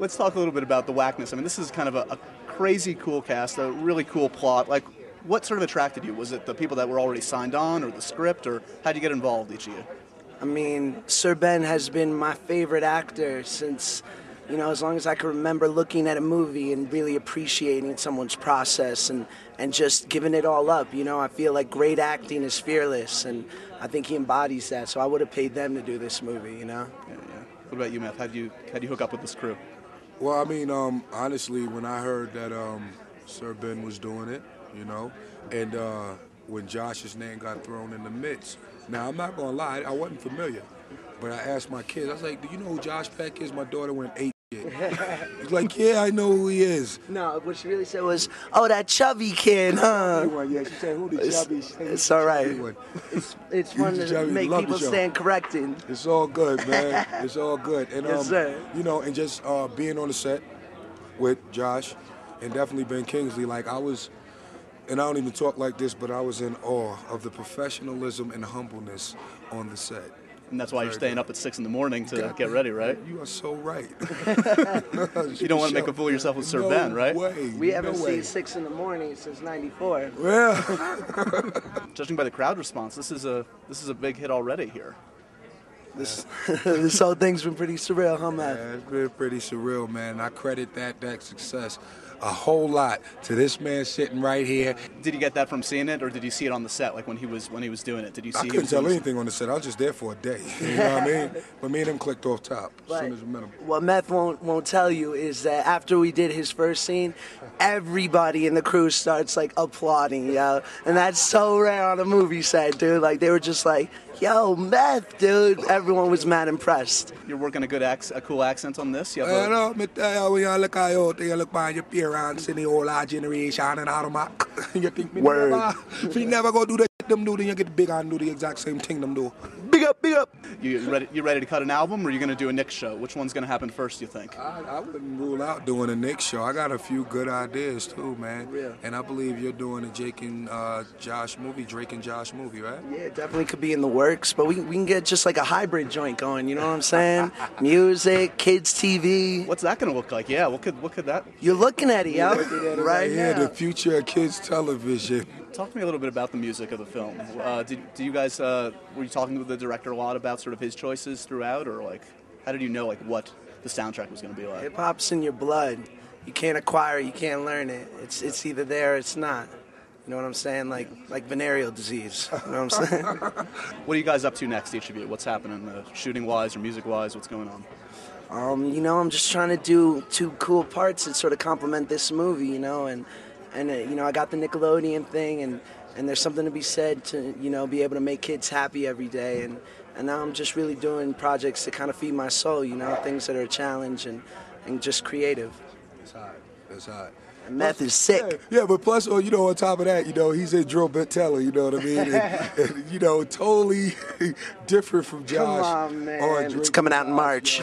Let's talk a little bit about The Wackness. I mean, this is kind of a crazy cool cast, a really cool plot. Like, what sort of attracted you? Was it the people that were already signed on, or the script, or how'd you get involved each year? I mean, Sir Ben has been my favorite actor since, you know, as long as I can remember looking at a movie and really appreciating someone's process and just giving it all up. You know, I feel like great acting is fearless, and I think he embodies that, so I would have paid them to do this movie, you know? Yeah, yeah. What about you, Meth? How'd you hook up with this crew? Well, I mean, honestly, when I heard that Sir Ben was doing it, you know, and when Josh's name got thrown in the midst. Now, I'm not going to lie, I wasn't familiar, but I asked my kids, I was like, do you know who Josh Peck is? My daughter went 8. He's like, yeah, I know who he is. No, what she really said was, oh, that chubby kid, huh? Yeah, she said, who the chubby? It's all right. It's fun to make people stand corrected. It's all good, man. It's all good. And, yes, sir. You know, and just being on the set with Josh and definitely Ben Kingsley, like I was, and I don't even talk like this, but I was in awe of the professionalism and humbleness on the set. And that's why you're staying up at 6 in the morning to get ready, right? You are so right. You don't want to make a fool of yourself with Sir Ben, right? Way. We haven't seen 6 in the morning since '94. Yeah. Judging by the crowd response, this is a big hit already here. This whole thing's been pretty surreal, huh, man? Yeah, it's been pretty surreal, man. I credit that success a whole lot to this man sitting right here. Did you get that from seeing it, or did you see it on the set, like when he was doing it? Did you see? I couldn't tell anything on the set. I was just there for a day. You know what I mean? But me and him clicked off top as soon as we met him. What Meth won't tell you is that after we did his first scene, everybody in the crew starts like applauding, yo, and that's so rare on a movie set, dude. Like they were just like, yo, Meth, dude. Everyone was mad impressed. You're working a cool accent on this? You have You ready to cut an album, or are you going to do a Nick show? Which one's going to happen first, you think? I wouldn't rule out doing a Nick show. I got a few good ideas, too, man. Yeah. And I believe you're doing a Drake and Josh movie, right? Yeah, definitely could be in the works, but we can get just like a hybrid joint going, you know what I'm saying? Music, kids, TV. What's that going to look like? Yeah, what could that? You're looking at it, yo. Right here, the future of kids' television. Talk to me a little bit about the music of the film. Do you guys, were you talking to the director a lot about sort of his choices throughout, or like, how did you know like what the soundtrack was going to be like? Hip-hop's in your blood. You can't acquire it, you can't learn it. It's either there or it's not. You know what I'm saying? Like venereal disease. You know what I'm saying? What are you guys up to next, each of you? What's happening shooting-wise or music-wise? What's going on? You know, I'm just trying to do 2 cool parts that sort of complement this movie, you know, and you know, I got the Nickelodeon thing, and there's something to be said to, you know, be able to make kids happy every day, and now I'm just really doing projects that kind of feed my soul, you know, things that are a challenge and just creative. That's hot. That's hot. Meth is sick. Yeah, but plus, you know, on top of that, you know, he's in drill bit teller, you know what I mean? And you know, totally different from Josh. Come on, man. It's coming out in March.